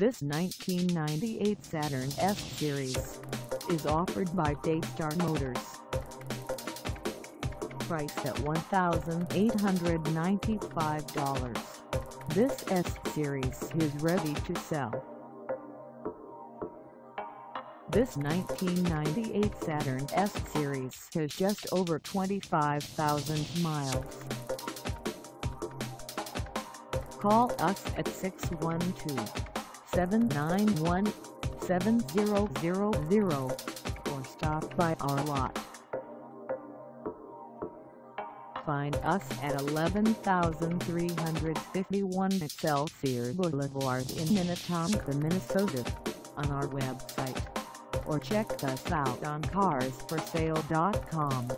This 1998 Saturn S-Series is offered by Daystarr Motors. Priced at $1,895, this S-Series is ready to sell. This 1998 Saturn S-Series has just over 25,000 miles. Call us at 612-791-7000 or stop by our lot. Find us at 11,351 Excelsior Blvd in Minnetonka, Minnesota, on our website, or check us out on carsforsale.com.